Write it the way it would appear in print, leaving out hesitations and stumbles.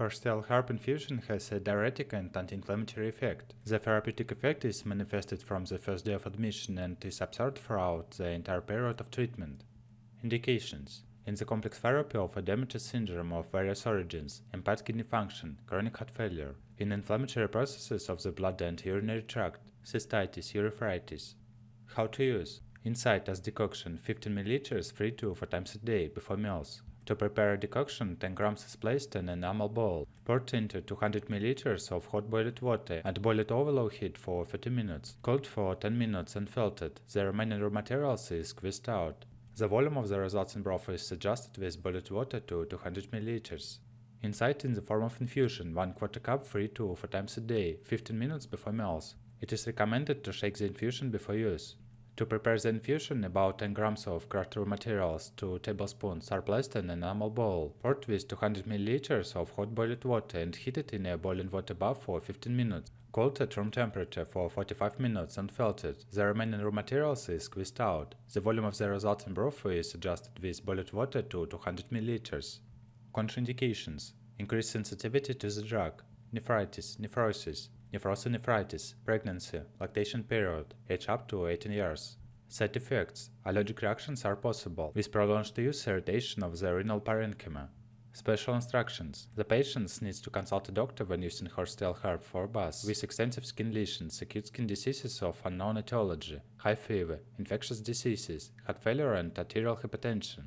Horsetail herb infusion has a diuretic and anti-inflammatory effect. The therapeutic effect is manifested from the first day of admission and is observed throughout the entire period of treatment. Indications: in the complex therapy of edematous syndrome of various origins, impaired kidney function, chronic heart failure, in inflammatory processes of the blood and urinary tract, cystitis, urethritis. How to use: inside as decoction 15 ml 3 to 4 times a day before meals. To prepare a decoction, 10 grams is placed in an enamel bowl, poured into 200 ml of hot boiled water and boiled over low heat for 30 minutes, cooled for 10 minutes and filtered. The remaining raw materials is squeezed out. The volume of the resulting broth is adjusted with boiled water to 200 ml. Inside in the form of infusion, 1/4 cup 3 to 4 times a day, 15 minutes before meals. It is recommended to shake the infusion before use. To prepare the infusion, about 10 grams of cracked raw materials, 2 tablespoons, are placed in an enamel bowl, poured with 200 ml of hot boiled water and heated in a boiling water bath for 15 minutes, cooled at room temperature for 45 minutes and filtered. The remaining raw materials is squeezed out. The volume of the resulting broth is adjusted with boiled water to 200 ml. Contraindications: increased sensitivity to the drug, nephritis, nephrosis, nephrosis, pregnancy, lactation period, age up to 18 years. Side effects: allergic reactions are possible, with prolonged use irritation of the renal parenchyma. Special instructions: the patient needs to consult a doctor when using horsetail herb for BAS with extensive skin lesions, acute skin diseases of unknown etiology, high fever, infectious diseases, heart failure and arterial hypertension.